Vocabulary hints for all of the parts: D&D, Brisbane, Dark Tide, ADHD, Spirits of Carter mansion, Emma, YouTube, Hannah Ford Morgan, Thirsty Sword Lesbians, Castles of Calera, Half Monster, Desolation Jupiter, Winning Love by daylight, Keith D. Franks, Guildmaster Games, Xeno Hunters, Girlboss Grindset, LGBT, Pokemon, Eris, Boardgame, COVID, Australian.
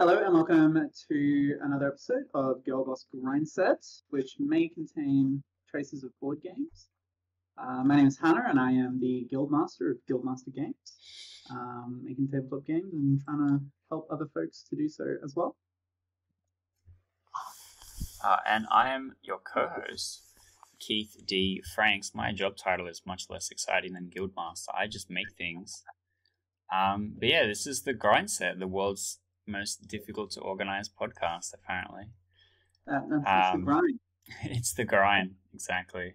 Hello and welcome to another episode of Girlboss Grindset, which may contain traces of board games. My name is Hannah and I am the Guildmaster of Guildmaster Games, making tabletop games and trying to help other folks to do so as well. And I am your co-host, Keith D. Franks. My job title is much less exciting than Guildmaster. I just make things. But yeah, this is the Grindset, the world's most difficult to organize podcast, apparently. It's the grind, exactly.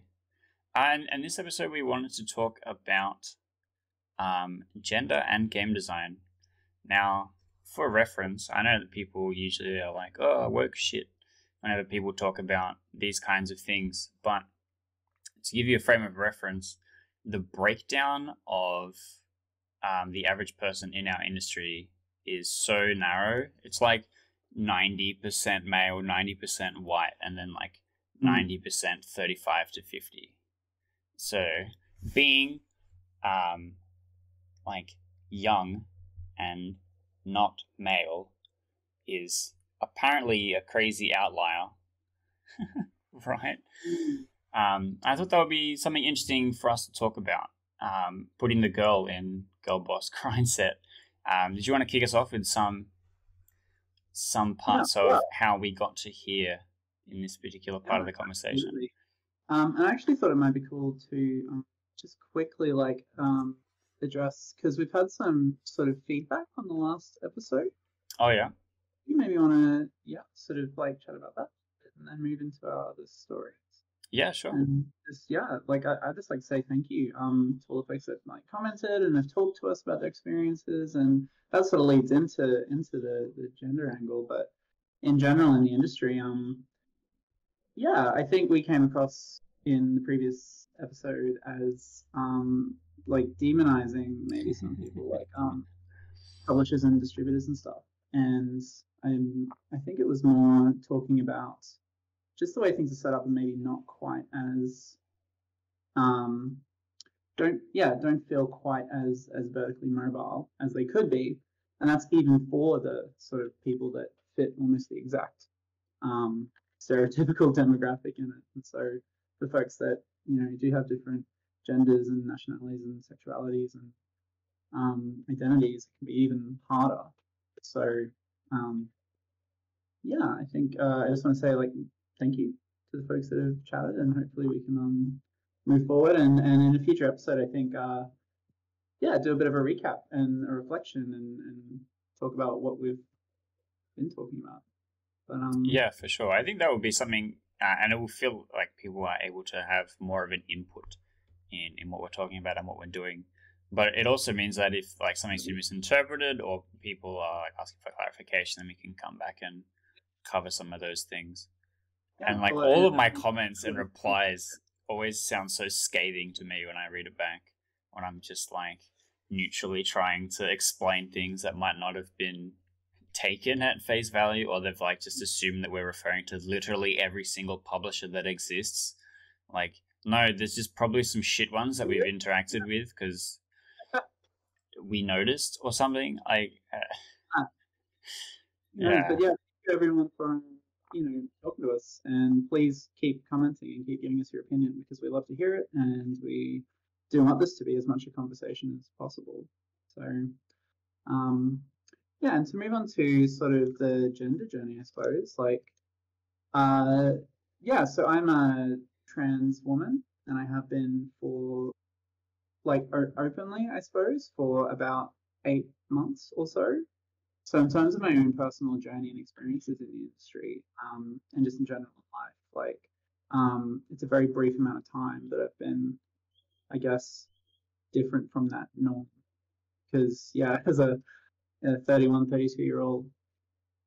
And this episode we wanted to talk about gender and game design. Now, for reference, I know that people usually are like, oh, woke shit, whenever people talk about these kinds of things. But to give you a frame of reference, the breakdown of the average person in our industry is so narrow. It's like 90% male, 90% white, and then like 90% 35 to 50. So being like young and not male is apparently a crazy outlier, right? I thought that would be something interesting for us to talk about, putting the girl in Girlboss Grindset. Did you want to kick us off with some parts of how we got to here in this particular part of the conversation? Absolutely. I actually thought it might be cool to just quickly address, because we've had some sort of feedback on the last episode. Oh yeah. You maybe want to chat about that and then move into our other stories. Yeah, sure. And I just like to say thank you to all the folks that commented and have talked to us about their experiences, and that sort of leads into the gender angle. But in general in the industry, I think we came across in the previous episode as demonizing maybe some people publishers and distributors and stuff. And I think it was more talking about just the way things are set up, and maybe not quite as don't feel quite as vertically mobile as they could be, and that's even for the sort of people that fit almost the exact stereotypical demographic in it. And so for folks that do have different genders and nationalities and sexualities and identities, it can be even harder. So I think I just want to say thank you to the folks that have chatted, and hopefully we can move forward. And in a future episode, I think, do a bit of a recap and a reflection and talk about what we've been talking about. But, yeah, for sure. I think that would be something, and it will feel like people are able to have more of an input in what we're talking about and what we're doing. But it also means that if something's been misinterpreted or people are asking for clarification, then we can come back and cover some of those things. Yeah, and all of my comments and replies always sound so scathing to me when I read it back, when I'm just neutrally trying to explain things that might not have been taken at face value, or they've just assumed that we're referring to literally every single publisher that exists. No, there's just probably some shit ones that we've interacted with because we noticed or something. But yeah, everyone from talk to us, and please keep commenting and keep giving us your opinion, because we love to hear it, and we do want this to be as much a conversation as possible. So and to move on to sort of the gender journey, I suppose, so I'm a trans woman, and I have been for openly, I suppose, for about 8 months or so. So in terms of my own personal journey and experiences in the industry, and just in general in life, it's a very brief amount of time that I've been, I guess, different from that norm. Because, as a 31, 32-year-old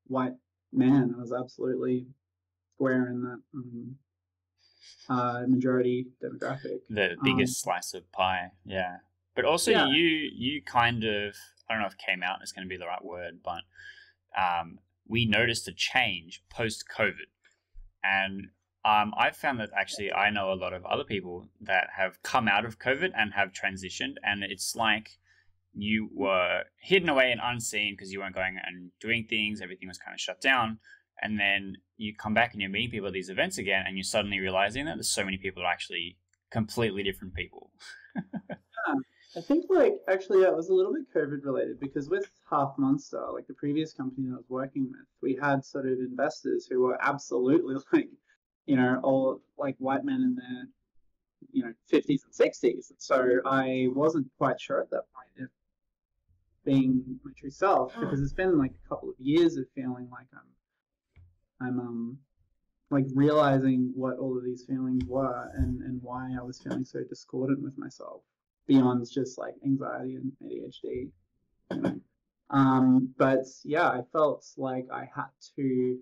white man, I was absolutely square in that majority demographic. The biggest slice of pie, yeah. But also you kind of, I don't know if came out is going to be the right word, but we noticed a change post-COVID. And I've found that actually I know a lot of other people that have come out of COVID and have transitioned, and it's you were hidden away and unseen because you weren't going and doing things. Everything was kind of shut down. And then you come back and you're meeting people at these events again, and you're suddenly realizing that there's so many people that are actually completely different people. Yeah. I think, it was a little bit COVID-related, because with Half Monster, the previous company that I was working with, we had sort of investors who were absolutely, all, white men in their, 50s and 60s. So I wasn't quite sure at that point if being my true self, because it's been, a couple of years of feeling like I'm realizing what all of these feelings were and why I was feeling so discordant with myself. Beyond just anxiety and ADHD, but yeah, I felt like I had to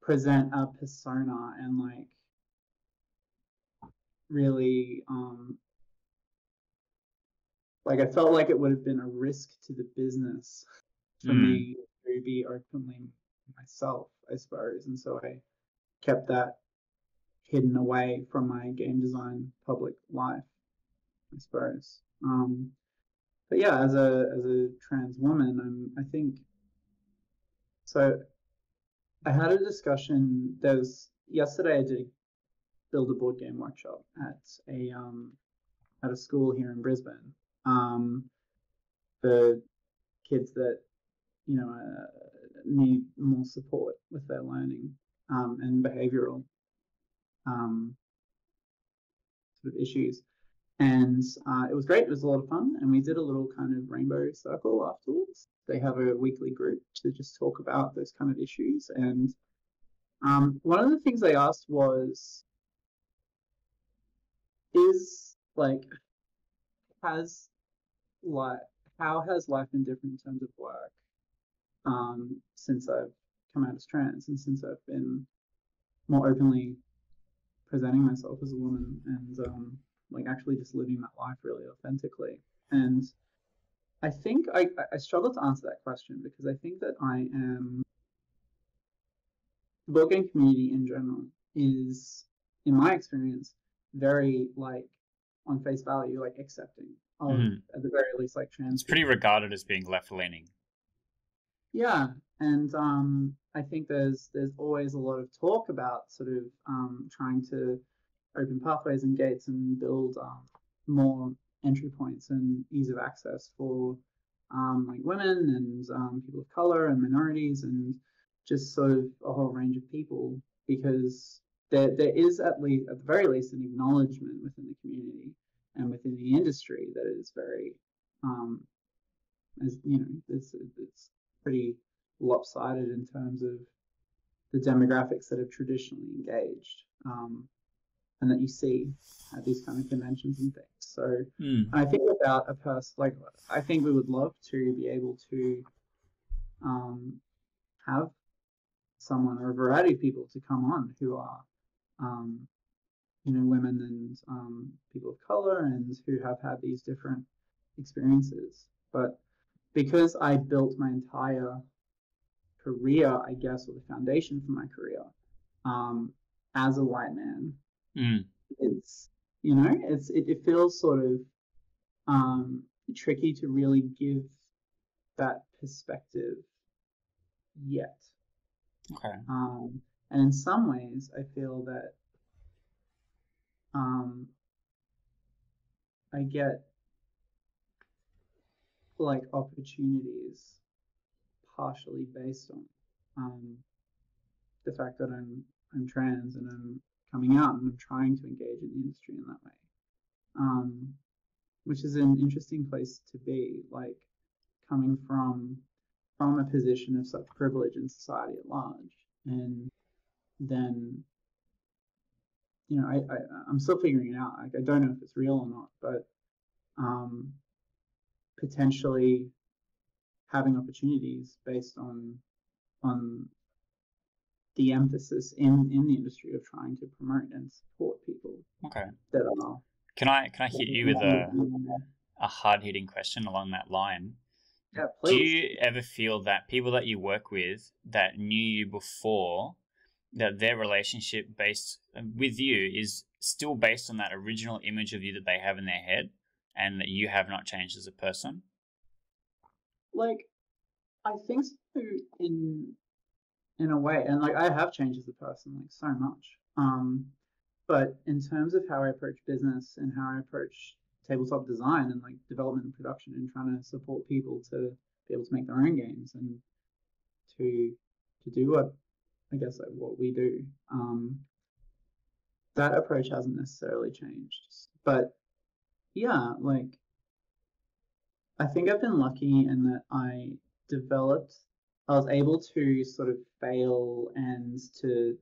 present a persona and really, I felt like it would have been a risk to the business for me to be openly myself, I suppose, and so I kept that hidden away from my game design public life, I suppose. But yeah, as a trans woman, I had a discussion. Yesterday I did build a board game workshop at a school here in Brisbane. The kids that need more support with their learning and behavioural sort of issues. And it was great. It was a lot of fun. And we did a little kind of rainbow circle afterwards. They have a weekly group to just talk about those kind of issues. And one of the things they asked was, how has life been different in terms of work since I've come out as trans and since I've been more openly presenting myself as a woman and actually just living that life really authentically. And I think I struggle to answer that question, because I think that the board game community in general is, in my experience, very, on face value, accepting of, at the very least, trans. It's pretty regarded as being left-leaning. Yeah, and I think there's always a lot of talk about sort of trying to open pathways and gates and build more entry points and ease of access for women and people of color and minorities and just sort of a whole range of people, because there is at the very least an acknowledgement within the community and within the industry that it is very it's pretty lopsided in terms of the demographics that have traditionally engaged and that you see at these kind of conventions and things. So I think without a person, I think we would love to be able to have someone or a variety of people to come on who are, women and people of color and who have had these different experiences. But because I built my entire career, I guess, or the foundation for my career, as a white man, it's it feels sort of tricky to really give that perspective yet. Okay. And in some ways I feel that I get opportunities partially based on the fact that I'm trans and I'm coming out, and I'm trying to engage in the industry in that way, which is an interesting place to be, coming from a position of such privilege in society at large, and then, I'm still figuring it out. I don't know if it's real or not, but potentially having opportunities based on the emphasis in the industry of trying to promote and support people. Okay. That are. Can I hit you with a hard-hitting question along that line? Yeah, please. Do you ever feel that people that you work with that knew you before, that their relationship based with you is still based on that original image of you that they have in their head, and that you have not changed as a person? Like, I think so in a way, and like I have changed as a person like so much. But in terms of how I approach business and how I approach tabletop design and like development and production and trying to support people to be able to make their own games and to do what I guess like what we do, that approach hasn't necessarily changed. But yeah, like I think I've been lucky in that I was able to sort of fail and to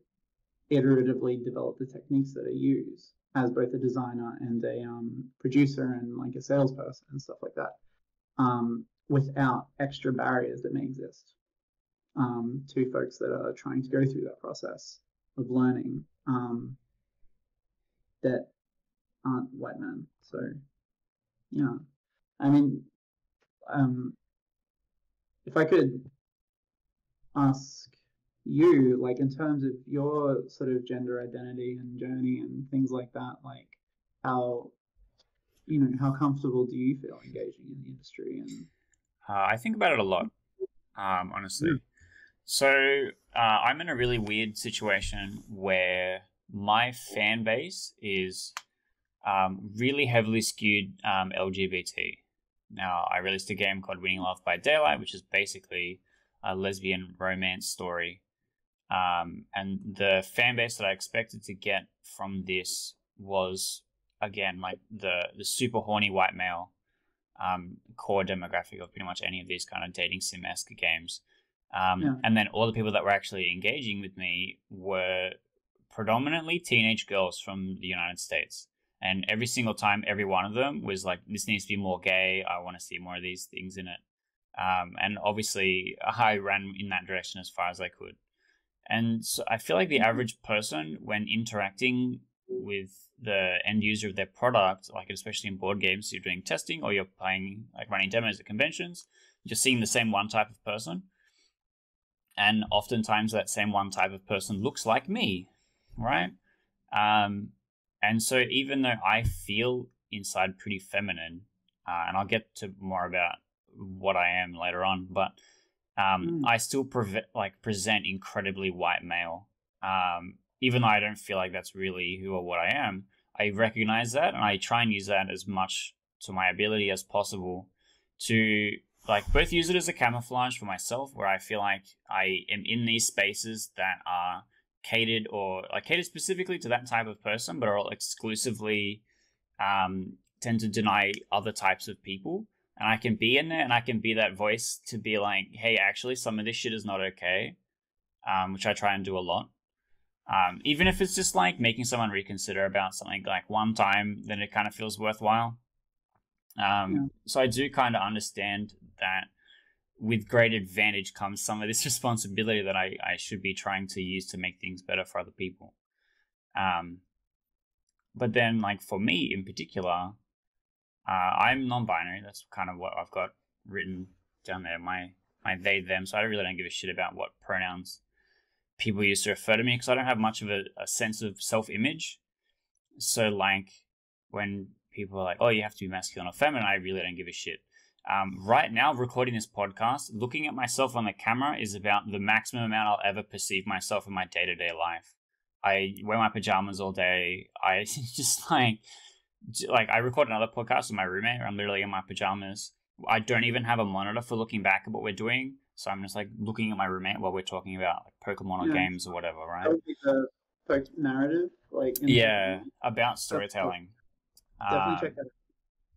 iteratively develop the techniques that I use as both a designer and a producer and like a salesperson and stuff like that, without extra barriers that may exist to folks that are trying to go through that process of learning that aren't white men. So yeah, I mean, if I could ask you, like, in terms of your sort of gender identity and journey and things like that, like how, you know, how comfortable do you feel engaging in the industry? And I think about it a lot, honestly. Yeah. So I'm in a really weird situation where my fan base is really heavily skewed LGBT. Now, I released a game called Winning Love by Daylight, which is basically a lesbian romance story. And the fan base that I expected to get from this was, again, like the super horny white male core demographic of pretty much any of these kind of dating sim-esque games. Yeah. And then all the people that were actually engaging with me were predominantly teenage girls from the United States. And every single time, every one of them was like, this needs to be more gay. I want to see more of these things in it. And obviously, I ran in that direction as far as I could. And so I feel like the average person, when interacting with the end user of their product, like especially in board games, you're doing testing or you're playing, like running demos at conventions, you're seeing the same one type of person. And oftentimes that same one type of person looks like me, right? And so even though I feel inside pretty feminine, and I'll get to more about what I am later on, but I still present incredibly white male. Even though I don't feel like that's really who or what I am, I recognize that and I try and use that as much to my ability as possible to like both use it as a camouflage for myself where I feel like I am in these spaces that are catered or like catered specifically to that type of person, but are all exclusively tend to deny other types of people. And I can be in there and I can be that voice to be like, hey, actually, some of this shit is not okay, which I try and do a lot. Even if it's just like making someone reconsider about something like one time, then it kind of feels worthwhile. So I do kind of understand that with great advantage comes some of this responsibility that I should be trying to use to make things better for other people. But then like for me in particular, I'm non-binary. That's kind of what I've got written down there, my they, them. So I really don't give a shit about what pronouns people use to refer to me because I don't have much of a sense of self-image. So like when people are like, oh, you have to be masculine or feminine, I really don't give a shit. Right now, recording this podcast, looking at myself on the camera is about the maximum amount I'll ever perceive myself in my day-to-day life. I wear my pajamas all day. I just like I record another podcast with my roommate. I'm literally in my pajamas. I don't even have a monitor for looking back at what we're doing. So I'm just like looking at my roommate while we're talking about like Pokemon or games or whatever, right? That would be the narrative, like about storytelling. Definitely check that out.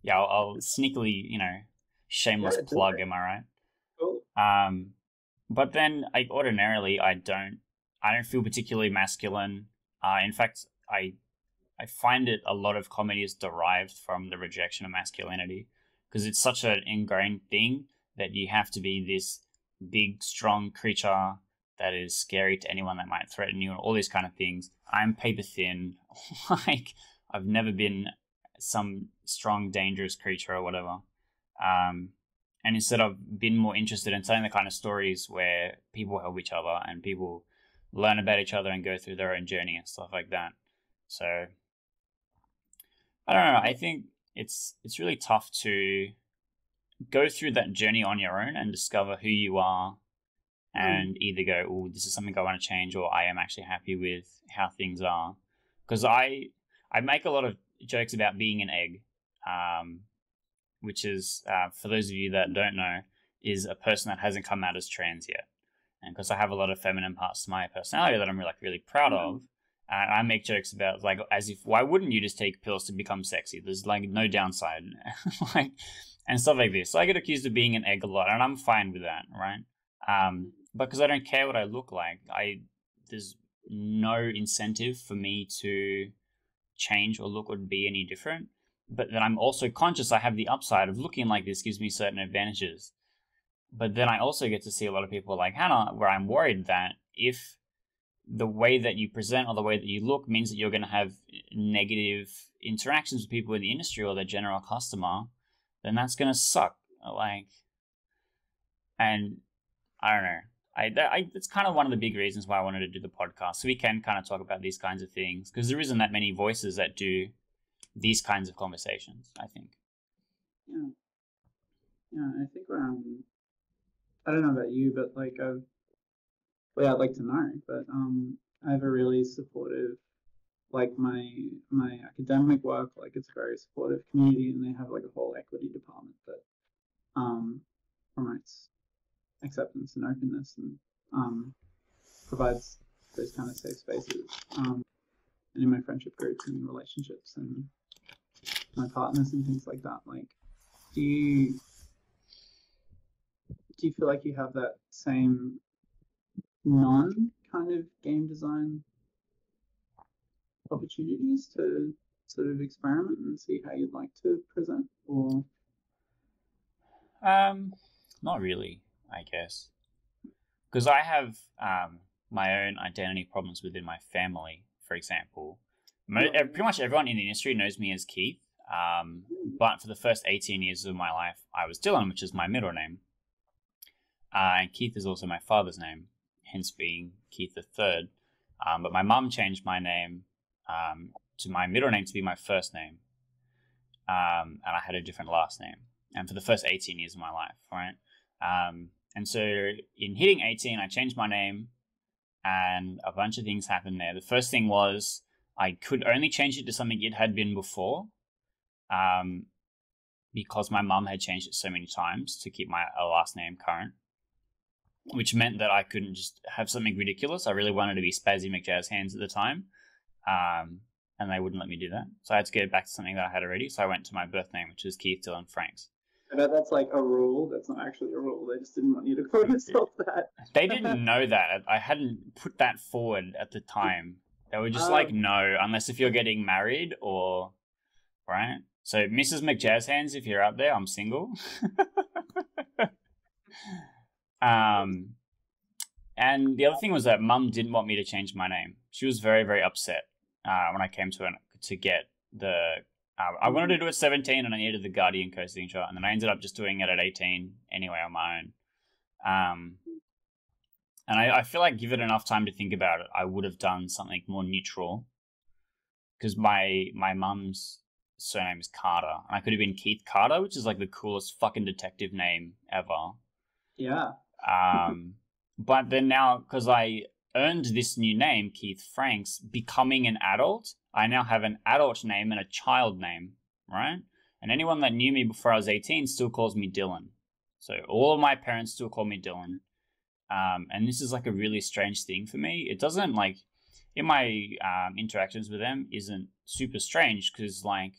Yeah, I'll sneakily, you know, shameless plug. Am I right? Cool. But then ordinarily I don't feel particularly masculine. In fact, I find it a lot of comedy is derived from the rejection of masculinity because it's such an ingrained thing that you have to be this big, strong creature that is scary to anyone that might threaten you and all these kind of things. I'm paper thin. Like I've never been some strong, dangerous creature or whatever. And instead I've been more interested in telling the kind of stories where people help each other and people learn about each other and go through their own journey and stuff like that. So I don't know. I think it's really tough to go through that journey on your own and discover who you are and either go, oh, this is something I want to change, or I am actually happy with how things are. Because I make a lot of jokes about being an egg, which is, for those of you that don't know, is a person that hasn't come out as trans yet. And because I have a lot of feminine parts to my personality that I'm like really proud of, I make jokes about, like, as if, why wouldn't you just take pills to become sexy? There's like no downside, like, and stuff like this. So I get accused of being an egg a lot, and I'm fine with that, right? But because I don't care what I look like, there's no incentive for me to change or look or be any different. But then I'm also conscious I have the upside of looking like this gives me certain advantages. But then I also get to see a lot of people like Hannah, where I'm worried that if the way that you present or the way that you look means that you're going to have negative interactions with people in the industry or their general customer, then that's going to suck. Like, and I don't know. It's kind of one of the big reasons why I wanted to do the podcast, so we can kind of talk about these kinds of things, because there isn't that many voices that do these kinds of conversations, I think. Yeah. Yeah, I think we're I don't know about you, but like I'd like to know, but I have a really supportive, like my academic work, like it's a very supportive community, and they have like a whole equity department that promotes acceptance and openness and provides those kind of safe spaces. And in my friendship groups and relationships and my partners and things like that, like do you feel like you have that same non-kind of game design opportunities to sort of experiment and see how you'd like to present, or? Not really, I guess. Because I have my own identity problems within my family, for example. Pretty much everyone in the industry knows me as Keith, but for the first 18 years of my life, I was Dylan, which is my middle name. And Keith is also my father's name, hence being Keith III. But my mum changed my name to my middle name to be my first name. And I had a different last name. And for the first 18 years of my life, right? And so in hitting 18, I changed my name, and a bunch of things happened there. The first thing was I could only change it to something it had been before, because my mum had changed it so many times to keep my last name current, which meant that I couldn't just have something ridiculous. I really wanted to be Spazzy McJazz Hands at the time, and they wouldn't let me do that. So I had to go back to something that I had already. So I went to my birth name, which is Keith Dylan Franks. I bet that's like a rule. That's not actually a rule. They just didn't want you to call yourself that. They didn't know that. I hadn't put that forward at the time. They were just like, no, unless if you're getting married or, right? So Mrs. McJazz Hands, if you're out there, I'm single. And the other thing was that Mum didn't want me to change my name. She was very, very upset when I came to get the... I wanted to do it at 17, and I needed the Guardian co-signature, and then I ended up just doing it at 18 anyway on my own. And I feel like, give it enough time to think about it, I would have done something more neutral, because my mum's surname is Carter, and I could have been Keith Carter, which is like the coolest fucking detective name ever. Yeah. But then now, because I earned this new name, Keith Franks, becoming an adult, I now have an adult name and a child name, right? And anyone that knew me before I was 18 still calls me Dylan. So all of my parents still call me Dylan. And this is like a really strange thing for me. It doesn't, like, in my interactions with them, isn't super strange, because like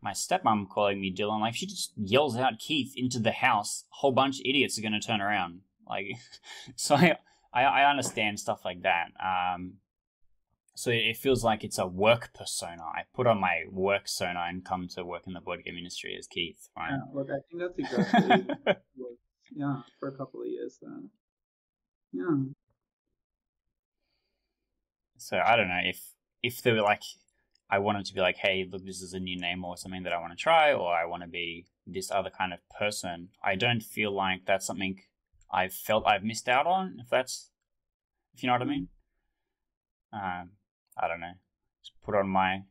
my stepmom calling me Dylan, like, if she just yells out Keith into the house, a whole bunch of idiots are going to turn around. Like, so I understand stuff like that. So it feels like it's a work persona. I put on my work persona and come to work in the board game industry as Keith, right? Yeah, look, I think that's exactly what, yeah, for a couple of years then. Yeah. So I don't know if they were like, I wanted to be like, hey, look, this is a new name or something that I want to try, or I want to be this other kind of person. I don't feel like that's something I've felt I've missed out on, if you know what I mean. I don't know. Just put on my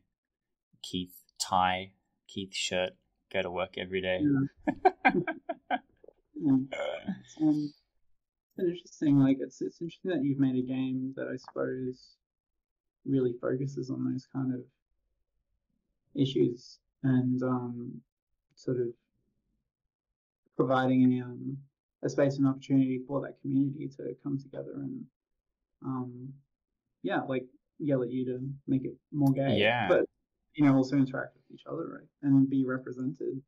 Keith tie, Keith shirt, go to work every day. Yeah. It's interesting. Like, it's interesting that you've made a game that I suppose really focuses on those kind of issues and sort of providing a space and opportunity for that community to come together and yell at you to make it more gay, but also interact with each other, right, and be represented.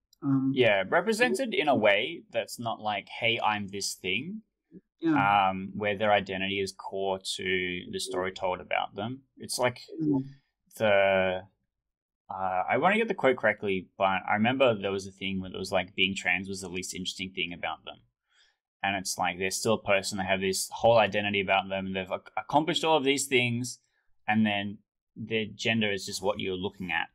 Represented in a way that's not like, hey, I'm this thing, where their identity is core to the story told about them. It's like I want to get the quote correctly, but I remember there was a thing where it was like being trans was the least interesting thing about them. And it's like they're still a person, they have this whole identity about them, and they've accomplished all of these things, and then their gender is just what you're looking at.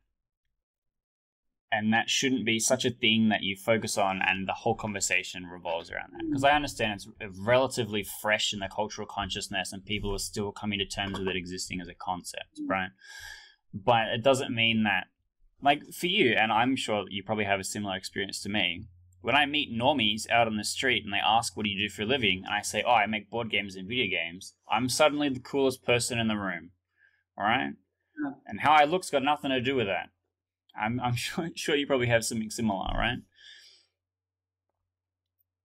And that shouldn't be such a thing that you focus on, and the whole conversation revolves around that. Because I understand it's relatively fresh in the cultural consciousness, and people are still coming to terms with it existing as a concept, right? But it doesn't mean that, like for you, and I'm sure you probably have a similar experience to me, when I meet normies out on the street and they ask, what do you do for a living? And I say, oh, I make board games and video games. I'm suddenly the coolest person in the room, all right? Yeah. And how I look's got nothing to do with that. I'm sure you probably have something similar, right?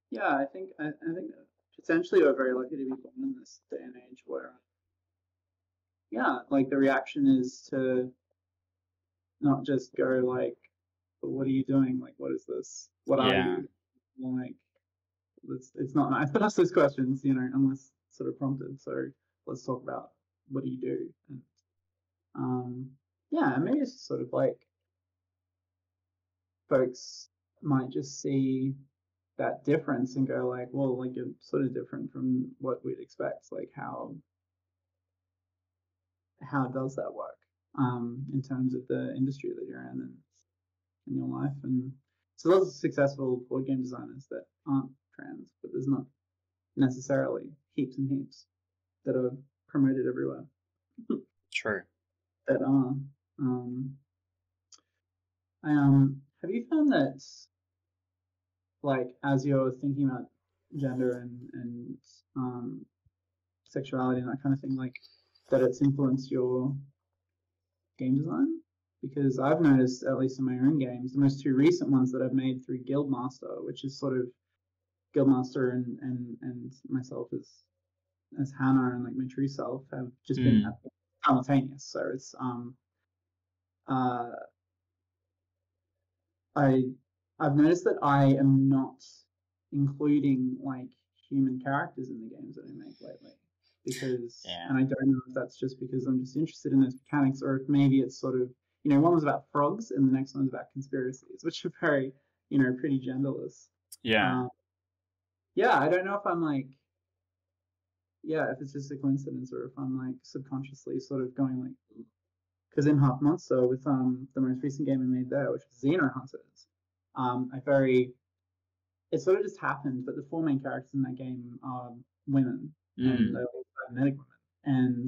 Yeah, I think potentially we're very lucky to be born in this day and age where, like the reaction is to not just go like, what are you doing? Like, what is this? What are you? Like, it's not nice to ask those questions, unless sort of prompted. So let's talk about what do you do? And, maybe it's just sort of like folks might just see that difference and go like, well, like you're sort of different from what we'd expect. Like, how does that work in terms of the industry that you're in and in your life? And so those are successful board game designers that aren't trans, but there's not necessarily heaps and heaps that are promoted everywhere. True. That are. Have you found that, like, as you're thinking about gender and sexuality and that kind of thing, like, that it's influenced your game design? Because I've noticed, at least in my own games, the most two recent ones that I've made through Guildmaster, which is sort of Guildmaster and myself as Hannah and like my true self have just been simultaneous. So it's I've noticed that I am not including like human characters in the games that I make lately. Because and I don't know if that's just because I'm just interested in those mechanics, or if maybe it's sort of one was about frogs and the next one was about conspiracies, which are very pretty genderless. I don't know if I'm like if it's just a coincidence or if I'm like subconsciously sort of going like, because in Half Monster with the most recent game I made there, which was Xeno Hunters, it sort of just happened, but the four main characters in that game are women. And they're all medic women. And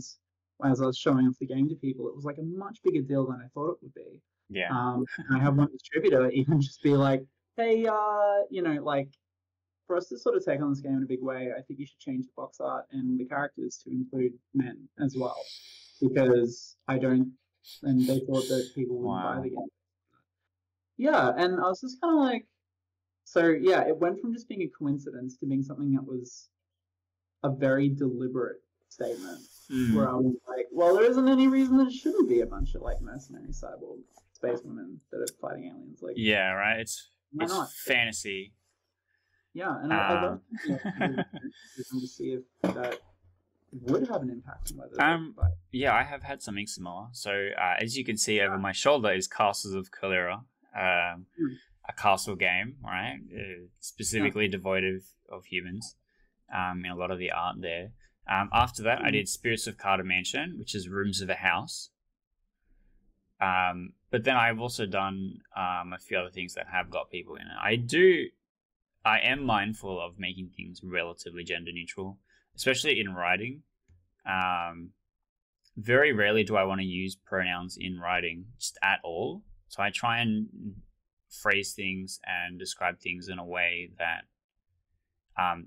as I was showing off the game to people, it was like a much bigger deal than I thought it would be. Yeah. And I have one distributor even just be like, hey, like for us to sort of take on this game in a big way, I think you should change the box art and the characters to include men as well, because and they thought that people would buy the game. Yeah, and I was just kind of like, it went from just being a coincidence to being something that was a very deliberate statement where I was like, well, there isn't any reason that it shouldn't be a bunch of like mercenary cyborg space women that are fighting aliens. Like, it's fantasy. Yeah, and I love to see if that would have an impact on whether. I have had something similar. So as you can see over my shoulder is Castles of Calera, a castle game, right? Specifically devoid of humans. In a lot of the art there. After that, I did Spirits of Carter Mansion, which is rooms of a house. But then I've also done a few other things that have got people in it. I am mindful of making things relatively gender neutral, especially in writing. Very rarely do I want to use pronouns in writing just at all. So I try and phrase things and describe things in a way that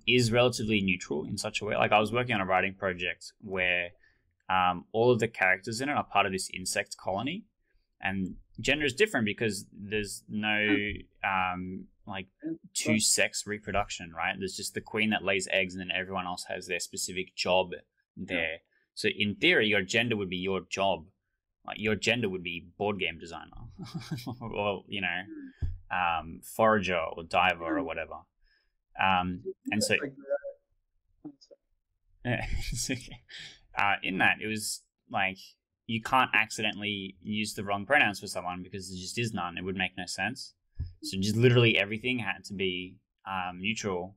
is relatively neutral in such a way. Like I was working on a writing project where all of the characters in it are part of this insect colony, and gender is different because there's no like two sex reproduction, right? There's just the queen that lays eggs and then everyone else has their specific job there. Yeah. So in theory, your gender would be your job. Like your gender would be board game designer or, you know, forager or diver or whatever. And so in that, it was like you can't accidentally use the wrong pronouns for someone because there just is none. It would make no sense. So just literally everything had to be neutral.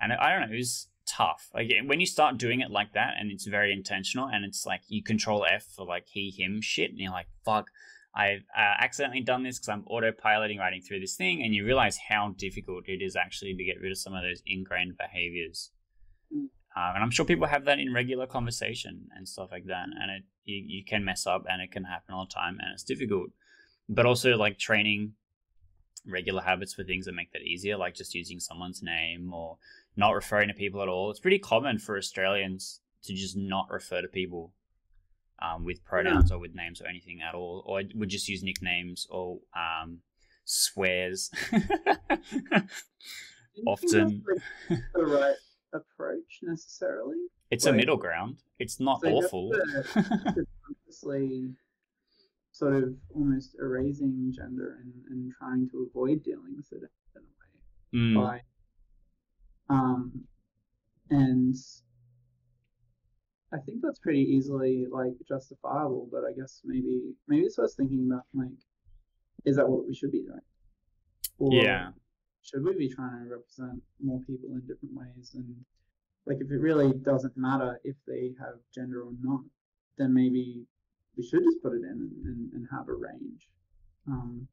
And I don't know, it was tough. Like when you start doing it like that and it's very intentional and it's like you control F for like he, him shit. And you're like, fuck, I've accidentally done this because I'm autopiloting writing through this thing. And you realize how difficult it is actually to get rid of some of those ingrained behaviors. And I'm sure people have that in regular conversation and stuff like that. And you can mess up and it can happen all the time and it's difficult. But also like training regular habits for things that make that easier, like just using someone's name or not referring to people at all. It's pretty common for Australians to just not refer to people with pronouns or with names or anything at all. Or we just use nicknames or swears often. Right. Approach necessarily. It's like a middle ground. It's not so awful. Obviously, sort of almost erasing gender and trying to avoid dealing with it in a way. Mm. By, and I think that's pretty easily like justifiable. But I guess maybe it's worth thinking about like, is that what we should be doing? Or, yeah. Should we be trying to represent more people in different ways? And like, if it really doesn't matter if they have gender or not, then maybe we should just put it in and have a range. I'm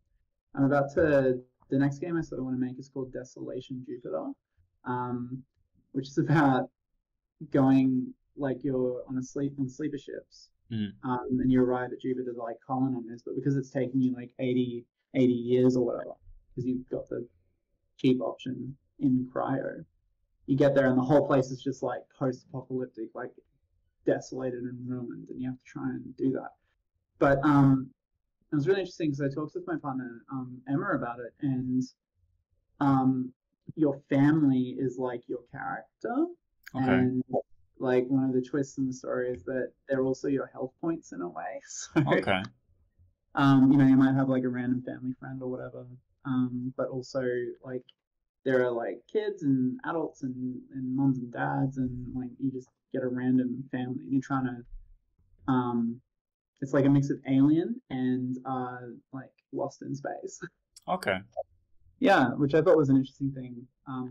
about to, the next game I sort of want to make is called Desolation Jupiter, which is about going like you're on sleeper ships, and you arrive at Jupiter to like colonize, but because it's taking you like 80 years or whatever, because you've got the cheap option in cryo, you get there and the whole place is just like post-apocalyptic, like desolated and ruined, and you have to try and do that. But it was really interesting because I talked with my partner Emma about it, and your family is like your character. Okay. And like one of the twists in the story is that they're also your health points in a way. So, okay. You know, you might have like a random family friend or whatever. But also, like, there are, like, kids and adults and mums and dads, and, like, you just get a random family. You're trying to, it's like a mix of Alien and, like, Lost in Space. Okay. Yeah, which I thought was an interesting thing.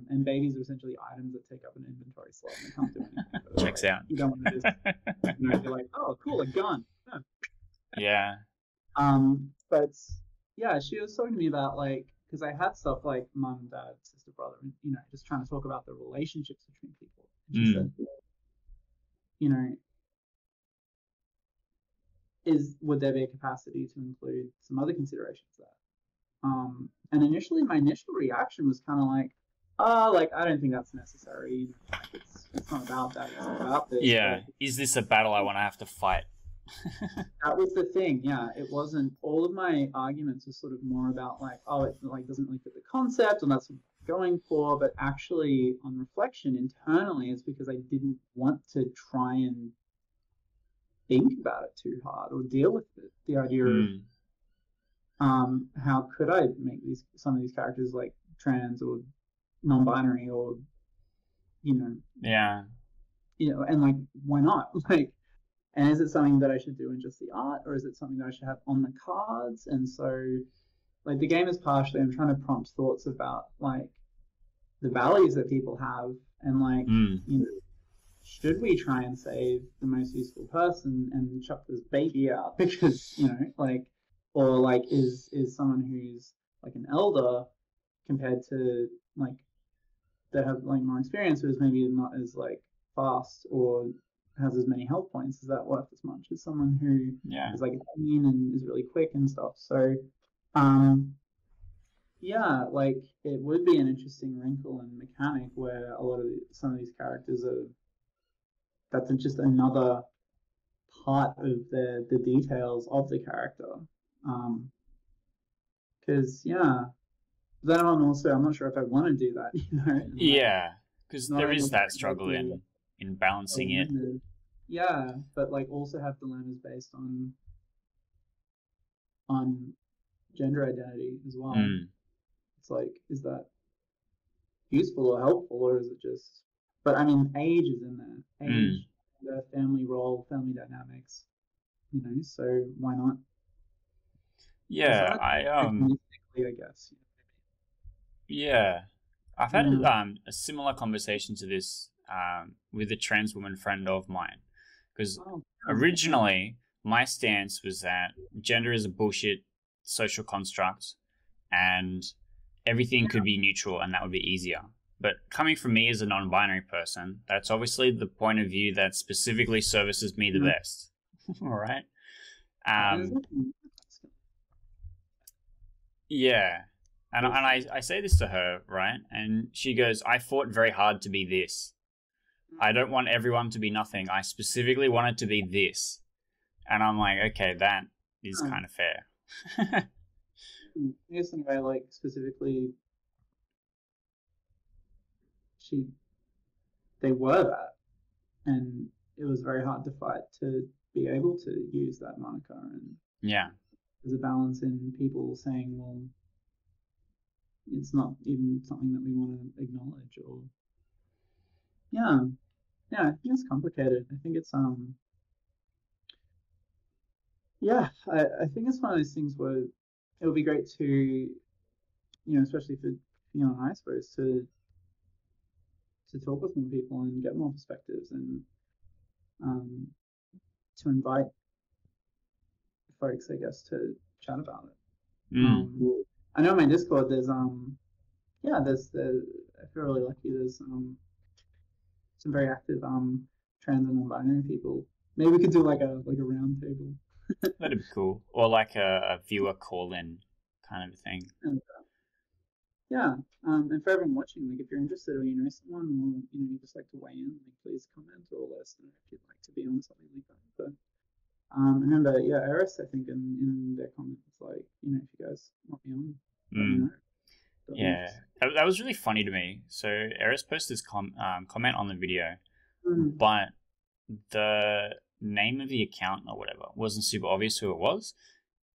And babies are essentially items that take up an inventory slot and they can't do anything. Checks out. You don't want to just, you know, you're like, oh, cool, a gun. No. Yeah. But it's, yeah, she was talking to me about, like, because I had stuff like mum, dad, sister, brother, and, you know, just trying to talk about the relationships between people. And she said, you know, would there be a capacity to include some other considerations there? And initially, my initial reaction was kind of like, oh, like, I don't think that's necessary. It's not about that. It's about this. Yeah. But, is this a battle I want to have to fight? That was the thing, yeah. It wasn't, all of my arguments were sort of more about like, oh, it like doesn't really fit the concept and that's what I'm going for, but actually on reflection internally it's because I didn't want to try and think about it too hard or deal with it. The idea of how could I make these, some of these characters like trans or non-binary or, you know. Yeah. You know, and like, why not? Like, and is it something that I should do in just the art, or is it something that I should have on the cards? And so, like, the game is partially, I'm trying to prompt thoughts about, like, the values that people have, and, like, you know, should we try and save the most useful person and chuck this baby out? Because, you know, like, or, like, is someone who's, like, an elder compared to, like, that have, like, more experience, who's maybe not as, like, fast or has as many health points, is that worth as much as someone who is like a teen and is really quick and stuff? So Yeah, like, it would be an interesting wrinkle and mechanic where a lot of some of these characters are... That's just another part of the details of the character. Because, yeah, then on also, I'm not sure if I want to do that, you know? And yeah, because there is that struggle in balancing it. Yeah, but, like, also have dilemmas based on gender identity as well. Mm. It's like, is that useful or helpful, or is it just... But, I mean, age is in there. Age, the family role, family dynamics, you know, so why not? Yeah, I guess. Yeah. I've had a similar conversation to this with a trans woman friend of mine, because originally my stance was that gender is a bullshit social construct and everything could be neutral and that would be easier. But coming from me as a non-binary person, that's obviously the point of view that specifically services me the best. All right. Yeah. And I say this to her, right? And she goes, I fought very hard to be this. I don't want everyone to be nothing. I specifically wanted to be this. And I'm like, okay, that is kind of fair. I guess in a way, like, specifically... They were that, and it was very hard to fight to be able to use that moniker. And yeah, there's a balance in people saying, well, it's not even something that we want to acknowledge, or yeah, I think it's complicated. I think it's I think it's one of those things where it would be great to, you know, especially for Fiona and I, suppose, to talk with more people and get more perspectives, and to invite folks, I guess, to chat about it. I know in my Discord there's I feel really lucky, there's some very active trans and non-binary people. Maybe we could do like a round table. That'd be cool. Or like a viewer call-in kind of thing. And, yeah, and for everyone watching, like, if you're interested, or you know someone, or you know you just like to weigh in, like, please comment or let us know if you'd like to be on something like that. But remember, yeah, Eris, I think in their comments, like, you know, if you guys want me on, you know, yeah, that was really funny to me. So Eris posted this comment on the video, but the name of the account or whatever wasn't super obvious who it was.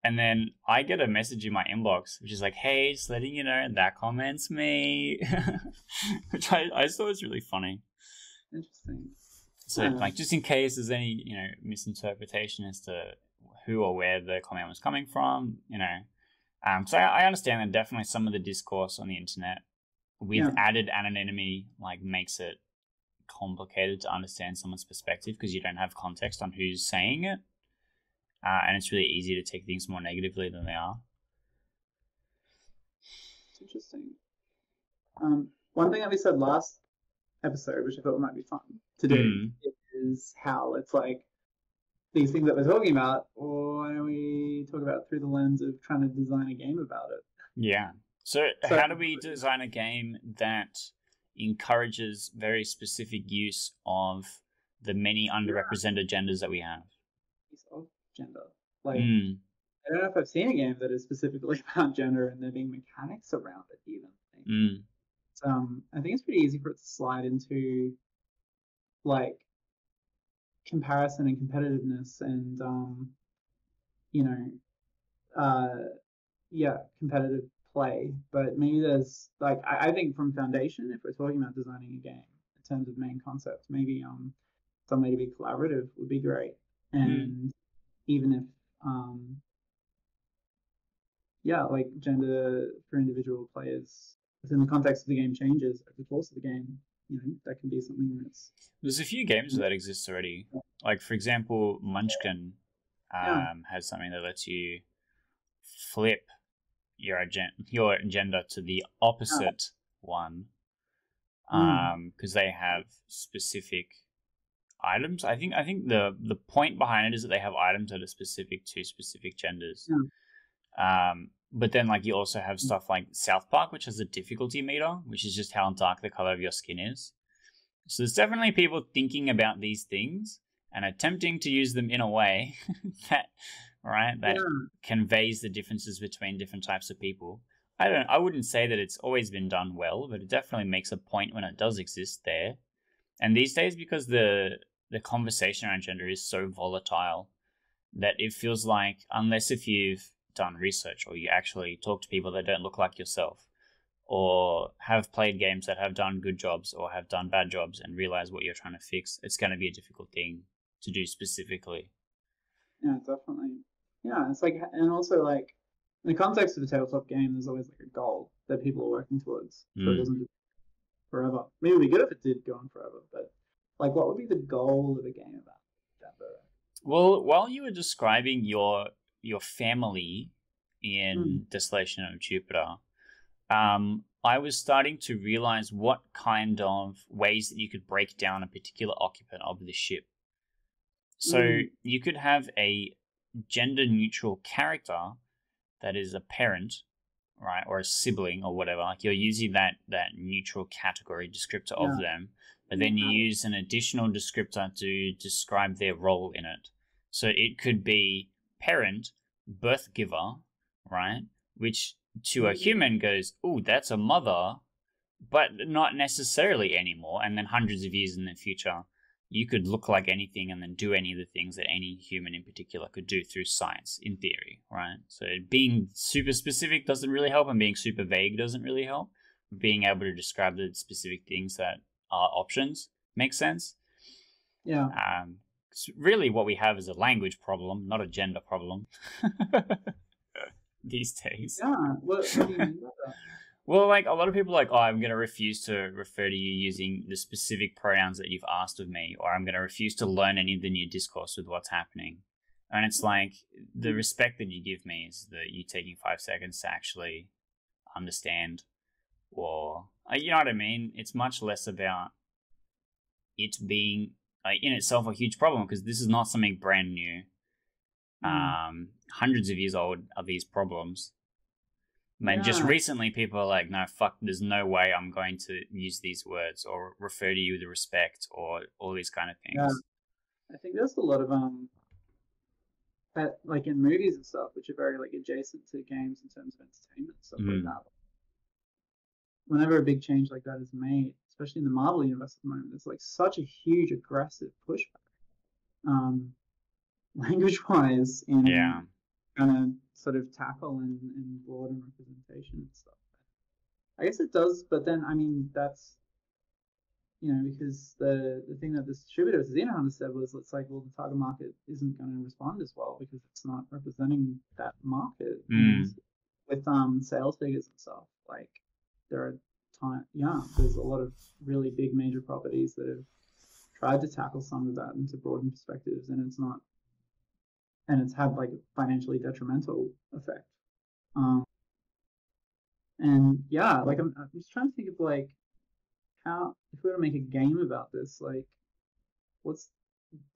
And then I get a message in my inbox, which is like, hey, just letting you know, that comment's me. Which I thought was really funny. Interesting. So, like, just in case there's any, you know, misinterpretation as to who or where the comment was coming from, you know. So I understand that definitely some of the discourse on the internet with added anonymity, like, makes it complicated to understand someone's perspective because you don't have context on who's saying it. And it's really easy to take things more negatively than they are. It's interesting. One thing that we said last episode, which I thought might be fun to do, is how it's like these things that we're talking about, or why don't we talk about through the lens of trying to design a game about it? Yeah. So how do we design a game that encourages very specific use of the many underrepresented genders that we have? Of gender, like, I don't know if I've seen a game that is specifically about gender and there being mechanics around it even. So, I think it's pretty easy for it to slide into like comparison and competitiveness and you know, competitive play. But maybe there's like I think from foundation, if we're talking about designing a game in terms of main concepts, maybe some way to be collaborative would be great. And even if, like gender for individual players within the context of the game changes over the course of the game, you know, that can be something that's... There's a few games that exist already. Yeah. Like, for example, Munchkin has something that lets you flip your gender to the opposite one because they have specific... items. I think the point behind it is that they have items that are specific to specific genders. But then, like, you also have stuff like South Park, which has a difficulty meter, which is just how dark the color of your skin is. So there's definitely people thinking about these things and attempting to use them in a way that, conveys the differences between different types of people. I wouldn't say that it's always been done well, but it definitely makes a point when it does exist there. And these days, because the conversation around gender is so volatile, that it feels like, unless if you've done research or you actually talk to people that don't look like yourself or have played games that have done good jobs or have done bad jobs and realize what you're trying to fix, it's going to be a difficult thing to do specifically. Yeah, definitely. Yeah, it's like, and also like in the context of a tabletop game, there's always like a goal that people are working towards. So it doesn't just forever. Maybe it'd be good if it did go on forever, but like, what would be the goal of a game about that? Well, while you were describing your family in Desolation of Jupiter, I was starting to realize what kind of ways that you could break down a particular occupant of the ship. So you could have a gender-neutral character that is a parent, right, or a sibling or whatever. Like, you're using that neutral category descriptor of them, but then you use an additional descriptor to describe their role in it. So it could be parent, birth giver, right, which to a human goes, oh, that's a mother, but not necessarily anymore. And then hundreds of years in the future, you could look like anything and then do any of the things that any human in particular could do through science, in theory, right? So being super specific doesn't really help, and being super vague doesn't really help. Being able to describe the specific things that are options makes sense. Yeah. So really what we have is a language problem, not a gender problem. These days. Yeah. What do you mean by that? Well, like, a lot of people are like, oh, I'm going to refuse to refer to you using the specific pronouns that you've asked of me, or I'm going to refuse to learn any of the new discourse with what's happening. And it's like, the respect that you give me is that you taking 5 seconds to actually understand, or, you know what I mean? It's much less about it being, in itself, a huge problem, because this is not something brand new. Hundreds of years old are these problems. And just recently people are like, no, fuck, there's no way I'm going to use these words or refer to you with respect or all these kind of things. Yeah. I think there's a lot of, like in movies and stuff, which are very like adjacent to games in terms of entertainment, stuff like that. Whenever a big change like that is made, especially in the Marvel universe at the moment, there's like such a huge aggressive pushback, language-wise, in kind of sort of tackle and broaden representation and stuff. I guess it does, but then, I mean, that's, you know, because the thing that the distributor, Xeno Hunters, said was, it's like, well, the target market isn't going to respond as well because it's not representing that market. With sales figures and stuff, like, there are there's a lot of really big major properties that have tried to tackle some of that and to broaden perspectives, and it's not. And it's had like a financially detrimental effect. And yeah, like I'm just trying to think of like how, if we were to make a game about this, like what's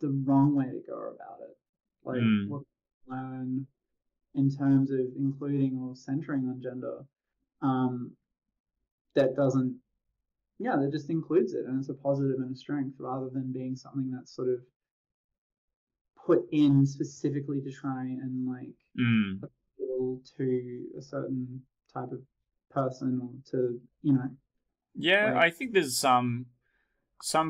the wrong way to go about it? Like what we learn in terms of including or centering on gender that doesn't, that just includes it and it's a positive and a strength rather than being something that's sort of put in specifically to try and like appeal to a certain type of person or to, you know. Yeah, like, I think there's some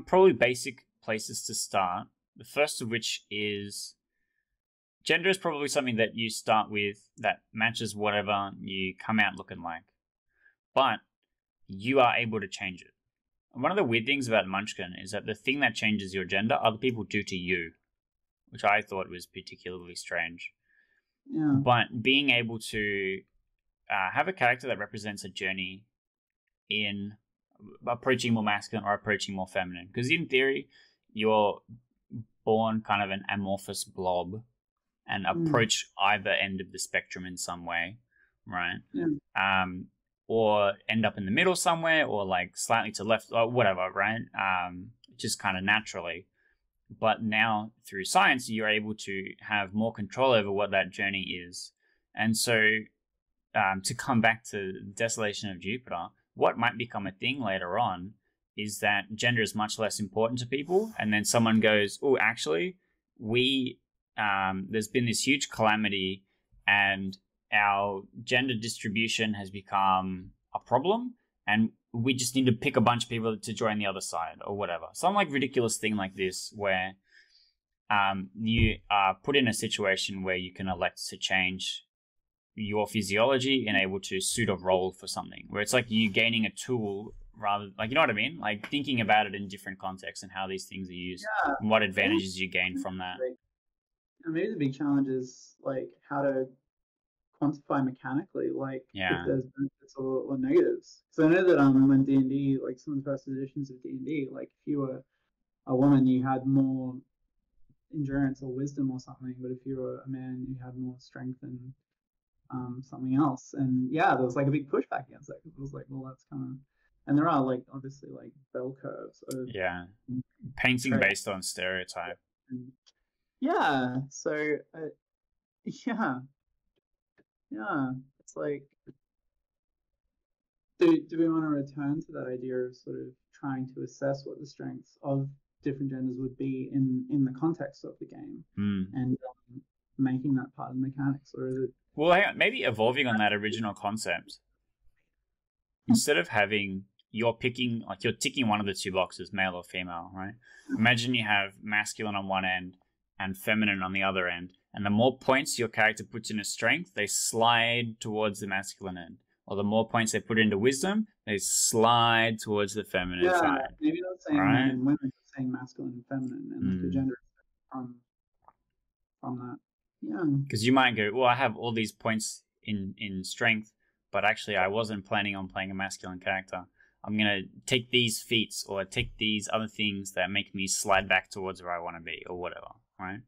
probably basic places to start. The first of which is gender is probably something that you start with that matches whatever you come out looking like, but you are able to change it. And one of the weird things about Munchkin is that the thing that changes your gender, other people do to you, which I thought was particularly strange. Yeah. But being able to have a character that represents a journey in approaching more masculine or approaching more feminine. Because in theory, you're born kind of an amorphous blob and approach either end of the spectrum in some way, right? Yeah. Or end up in the middle somewhere or like slightly to left or whatever, right? Just kind of naturally. But now, through science, you're able to have more control over what that journey is And so to come back to Desolation of Jupiter, what might become a thing later on is that gender is much less important to people. And then someone goes, oh, actually, we there's been this huge calamity and our gender distribution has become a problem, and we just need to pick a bunch of people to join the other side or whatever. Some like ridiculous thing like this where you are put in a situation where you can elect to change your physiology and able to suit a role for something, where it's like you gaining a tool rather, like, you know what I mean? Like thinking about it in different contexts and how these things are used, and what advantages you gain from that. Maybe the big challenge is like how to quantify mechanically, like if there's benefits or negatives. So I know that when D&D, like some of the first editions of D&D, like if you were a woman, you had more endurance or wisdom or something, but if you were a man, you had more strength and something else. And yeah, there was like a big pushback against that because it was like, well, that's kind of, and there are like obviously like bell curves of painting based on stereotype. And, so it's like, do we want to return to that idea of sort of trying to assess what the strengths of different genders would be in the context of the game and making that part of mechanics, or is it? Well, hang on, maybe evolving on that original concept. Instead of having you're ticking one of the two boxes, male or female, right? Imagine you have masculine on one end and feminine on the other end, and the more points your character puts into strength, they slide towards the masculine end. Or the more points they put into wisdom, they slide towards the feminine side. Maybe not saying men and women, saying masculine and feminine, and the gender from that. Because you might go, well, I have all these points in strength, but actually I wasn't planning on playing a masculine character. I'm going to take these feats or take these other things that make me slide back towards where I want to be or whatever, right?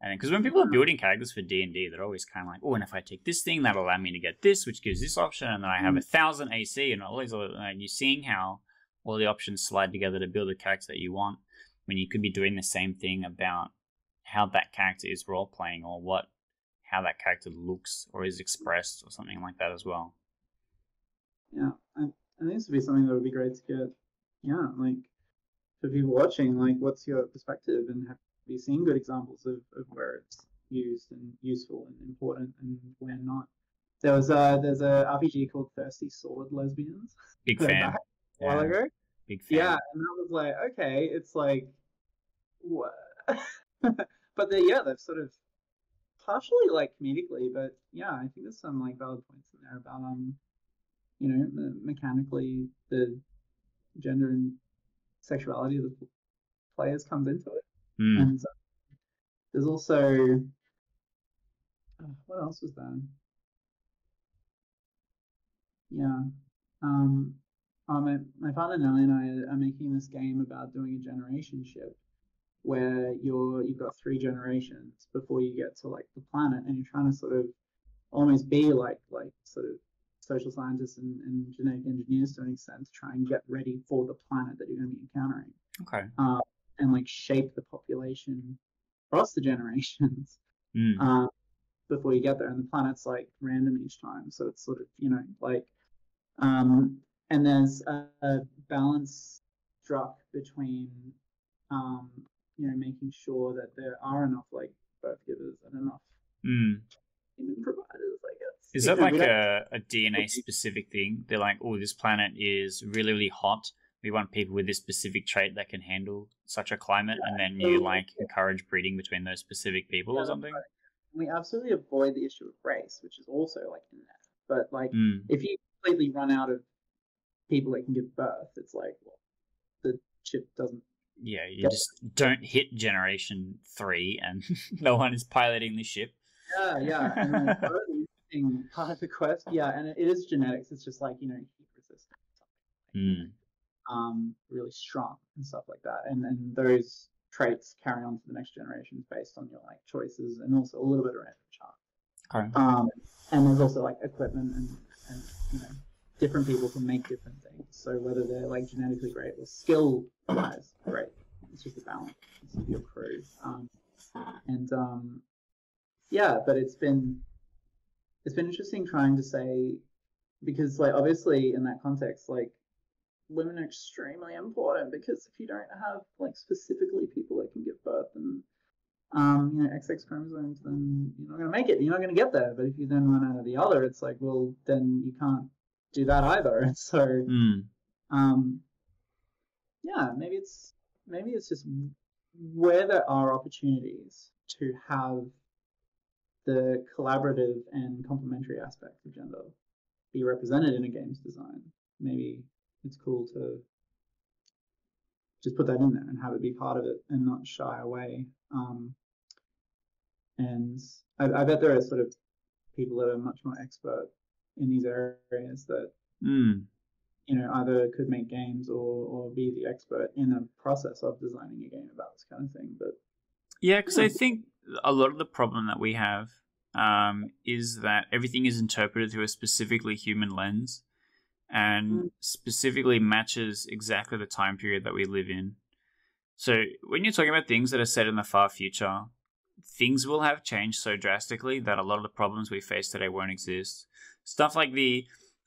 And because when people are building characters for D&D, they're always kind of like, oh, and if I take this thing, that'll allow me to get this, which gives this option, and then I have 1,000 AC and all these other, and you're seeing how all the options slide together to build a character that you want, when you could be doing the same thing about how that character is role playing, or how that character looks or is expressed or something like that as well. Yeah, I think this would be something that would be great to get. Yeah, like for people watching, like what's your perspective, and have you seen good examples of where it's used and useful and important, and where not? There's a RPG called Thirsty Sword Lesbians. Big fan. A while ago. Big fan. Yeah, and I was like, okay, it's like what? But they've sort of partially like comedically, but yeah, I think there's some like valid points in there about you know, mechanically the gender and sexuality of the players comes into it. And there's also what else was there? My partner Nellie and I are making this game about doing a generation ship, where you've got 3 generations before you get to like the planet, and you're trying to sort of almost be like sort of social scientists and genetic engineers to an extent, to try and get ready for the planet that you're going to be encountering. Okay. And like shape the population across the generations before you get there, and the planet's like random each time, so it's sort of, you know, like and there's a balance struck between you know, making sure that there are enough like birth givers and enough human providers, I guess. Is that like a DNA specific thing? They're like, oh, this planet is really, really hot. We want people with this specific trait that can handle such a climate, and then you like encourage breeding between those specific people or something. Right. We absolutely avoid the issue of race, which is also like in there. But like if you completely run out of people that can give birth, it's like, well, the chip doesn't. Yeah, you just don't hit generation 3, and no one is piloting the ship. Yeah. And like, part of the quest, and it is genetics. It's just like, you know, heat resistance, really strong and stuff like that. And those traits carry on to the next generation based on your like choices, and also a little bit of random chance. And there's also like equipment and you know, different people can make different things. So whether they're like genetically great or skill-wise great, it's just a balance of your crew. But it's been it's been interesting trying to say, because like obviously in that context, like women are extremely important, because if you don't have like specifically people that can give birth and you know, XX chromosomes, then you're not going to make it. You're not going to get there. But if you then run out of the other, it's like, well, then you can't do that either. So, yeah, maybe it's just where there are opportunities to have the collaborative and complementary aspects of gender be represented in a game's design. Maybe it's cool to just put that in there and have it be part of it and not shy away. And I bet there are sort of people that are much more expert in these areas that, you know, either could make games or be the expert in the process of designing a game about this kind of thing. But yeah, because I think a lot of the problem that we have is that everything is interpreted through a specifically human lens and specifically matches exactly the time period that we live in. So when you're talking about things that are set in the far future, things will have changed so drastically that a lot of the problems we face today won't exist. Stuff like the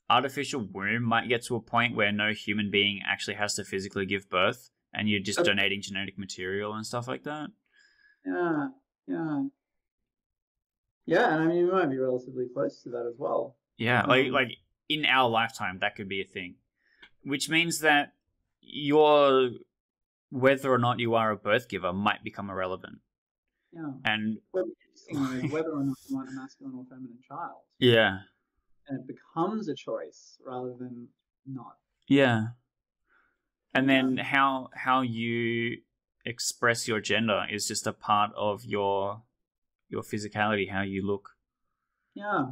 artificial womb might get to a point where no human being actually has to physically give birth, and you're just donating genetic material and stuff like that. Yeah, yeah. Yeah, and I mean, we might be relatively close to that as well. Yeah, like in our lifetime, that could be a thing. Which means that your... whether or not you are a birth giver might become irrelevant. Yeah. And whether or not you want a masculine or feminine child. Yeah. And it becomes a choice rather than not. Yeah. And then how you express your gender is just a part of your physicality, how you look. Yeah.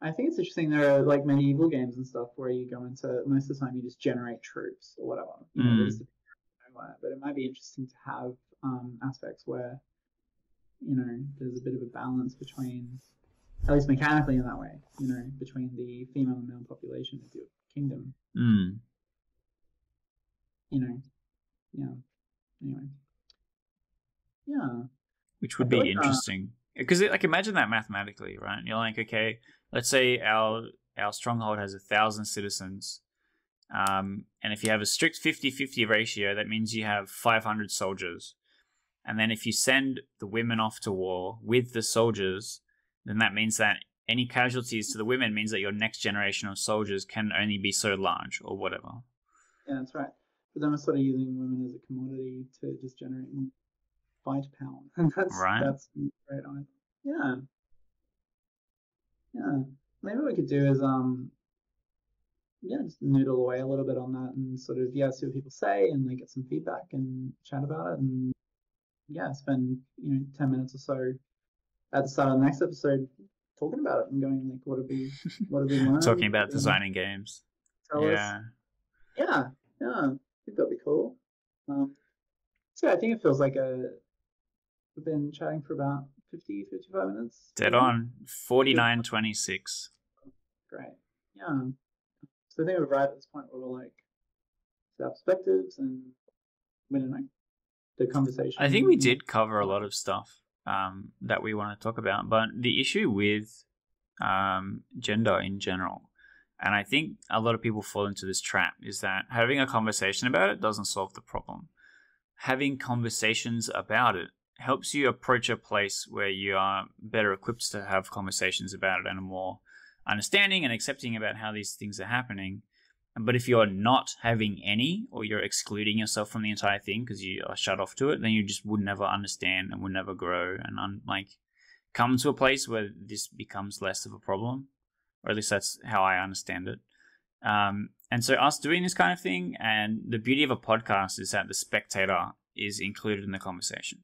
I think it's interesting, there are like medieval games and stuff where you go into, most of the time you just generate troops or whatever. You know, there's the, but it might be interesting to have aspects where, you know, there's a bit of a balance between, at least mechanically in that way, you know, between the female and male population of your kingdom. You know, anyway. Yeah. Which would be like interesting. Because like, imagine that mathematically, right? You're like, okay, let's say our stronghold has 1,000 citizens. And if you have a strict 50-50 ratio, that means you have 500 soldiers. And then if you send the women off to war with the soldiers, then that means that any casualties to the women means that your next generation of soldiers can only be so large or whatever. Yeah, that's right. But then we're sort of using women as a commodity to just generate more fight power. And that's right. That's great. Yeah. Yeah. Maybe what we could do is yeah, just noodle away a little bit on that and sort of, yeah, see what people say and like get some feedback and chat about it, and yeah, spend, you know, 10 minutes or so at the start of the next episode talking about it and going like, what have we learned? Talking about designing games. Tell us. Yeah. I think that'd be cool. So yeah, I think it feels like we've been chatting for about 50, 55 minutes. Dead on. 49:26. Great. Yeah. So I think we've arrived at this point where we're like, our perspectives and winning like the conversation. I think we did cover a lot of stuff that we want to talk about, but the issue with gender in general, and I think a lot of people fall into this trap, is that having a conversation about it doesn't solve the problem. Having conversations about it helps you approach a place where you are better equipped to have conversations about it and a more understanding and accepting about how these things are happening. But if you're not having any, or you're excluding yourself from the entire thing because you are shut off to it, then you just would never understand and would never grow and come to a place where this becomes less of a problem, or at least that's how I understand it. And so us doing this kind of thing, and the beauty of a podcast is that the spectator is included in the conversation,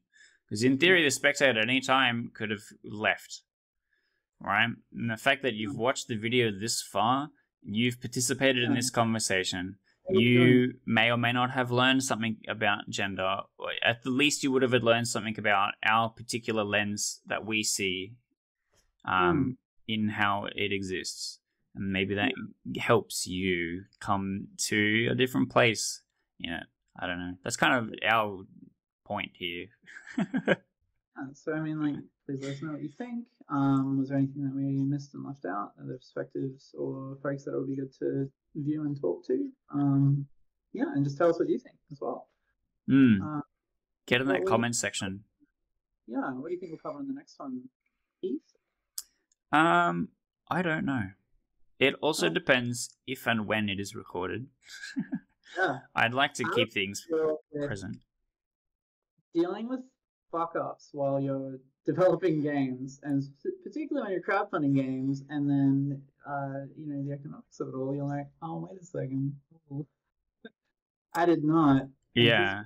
because in theory the spectator at any time could have left. Right? And the fact that you've watched the video this far, you've participated in this conversation, you may or may not have learned something about gender. At the least, you would have learned something about our particular lens that we see in how it exists. And maybe that helps you come to a different place in it. I don't know. That's kind of our point here. Yeah, so I mean, like, please let us know what you think. Was there anything that we missed and left out? Other perspectives or folks that it would be good to view and talk to? Yeah, and just tell us what you think as well. Get in that comment section. Yeah, what do you think we'll cover in the next one, Keith? I don't know. It also depends if and when it is recorded. Yeah, I'd like to keep things present. Dealing with fuck-ups while you're developing games, and particularly when you're crowdfunding games, and then, you know, the economics of it all, you're like, oh, wait a second. I did not. Yeah.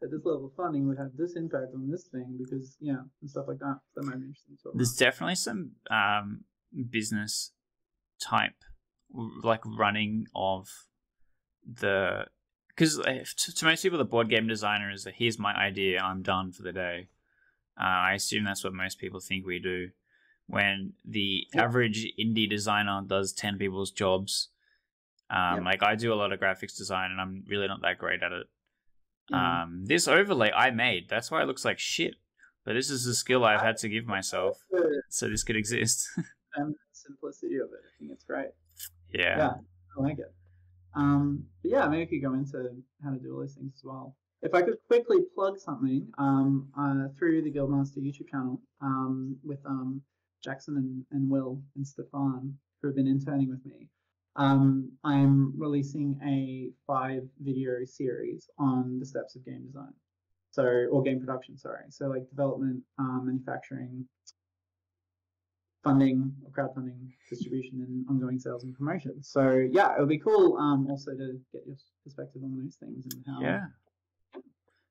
That this level of funding would have this impact on this thing because, yeah, and stuff like that. That might be interesting. There's definitely some business type, like, running of the... Because to most people, the board game designer is that here's my idea, I'm done for the day. I assume that's what most people think we do. When the average indie designer does 10 people's jobs, like I do a lot of graphics design and I'm really not that great at it. This overlay I made, that's why it looks like shit. But this is the skill I've had to give myself, so this could exist. And the simplicity of it, I think it's great. Yeah. Yeah, I like it. But yeah, maybe I could go into how to do all those things as well. If I could quickly plug something through the Guildmaster YouTube channel with Jackson and Will and Stefan, who have been interning with me, I'm releasing a 5-video series on the steps of game design, or game production, sorry. So like development, manufacturing, funding or crowdfunding, distribution, and ongoing sales and promotion. So yeah, it would be cool also to get your perspective on those things and how. Yeah.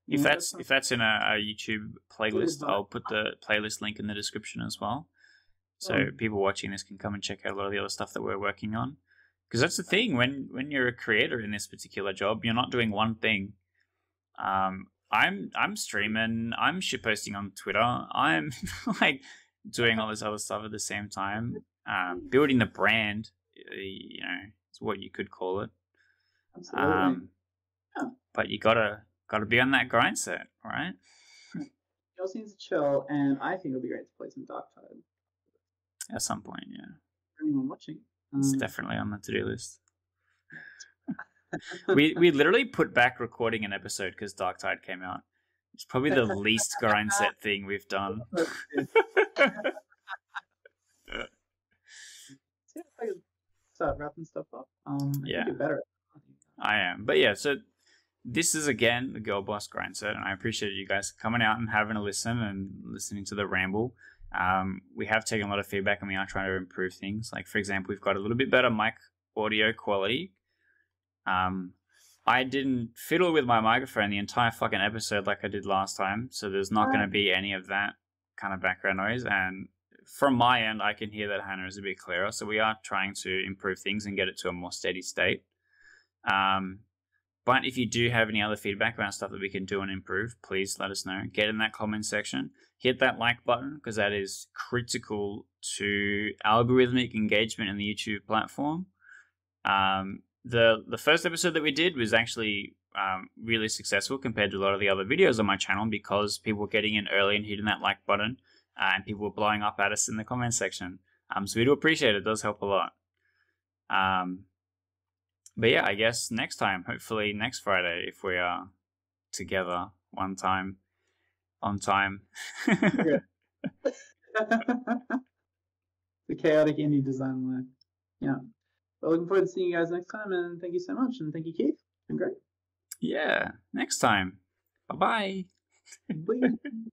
If that's in a YouTube playlist, I'll put the playlist link in the description as well, so people watching this can come and check out a lot of the other stuff that we're working on. Because that's the thing, when you're a creator in this particular job, you're not doing one thing. I'm streaming, I'm shitposting on Twitter, I'm like doing all this other stuff at the same time, building the brand, you know, is what you could call it. Absolutely. But you gotta be on that grind set, right? You also need to chill, and I think it'll be great to play some Dark Tide at some point. Yeah, for anyone watching, it's definitely on the to-do list. we literally put back recording an episode because Dark Tide came out. It's probably the least grind set thing we've done. See if I can start wrapping stuff up. I can do better. I am. But yeah, so this is again the Girlboss Grindset, and I appreciate you guys coming out and having a listen and listening to the ramble. We have taken a lot of feedback and we are trying to improve things. Like, for example, we've got a little bit better mic audio quality. I didn't fiddle with my microphone the entire fucking episode like I did last time, so there's not going to be any of that kind of background noise. And from my end, I can hear that Hannah is a bit clearer, so we are trying to improve things and get it to a more steady state. But if you do have any other feedback about stuff that we can do and improve, please let us know. Get in that comment section. Hit that like button, because that is critical to algorithmic engagement in the YouTube platform. The first episode that we did was actually really successful compared to a lot of the other videos on my channel, because people were getting in early and hitting that like button, and people were blowing up at us in the comment section. So we do appreciate it. It does help a lot. But yeah, I guess next time, hopefully next Friday, if we are together one time, on time. The chaotic indie design life. Yeah. Well, looking forward to seeing you guys next time, and thank you so much, and thank you, Keith. It's been great. Yeah, next time. Bye-bye. Bye.